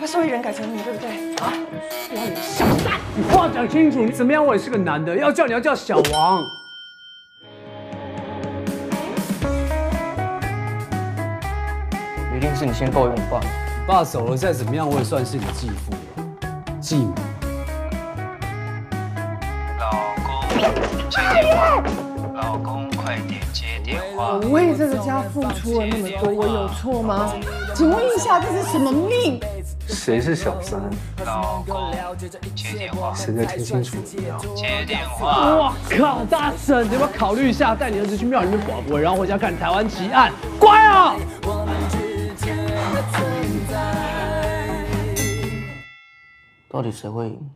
把所有人改成你，对不对？啊！小三，你话讲清楚，你怎么样？我也是个男的，要叫你要叫小王。一定是你先抱怨你爸。你爸走了，再怎么样我也算是你继父了，继母。老公，接电话。老公，快点接电话。我为这个家付出了那么多，我有错吗？请问一下，这是什么命？ 谁是小三？老公，接电话。谁在听清楚？接电话。我靠，大婶，你要不要考虑一下，带你儿子去庙里面保庇，然后回家看台湾奇案？乖啊！到底谁会赢？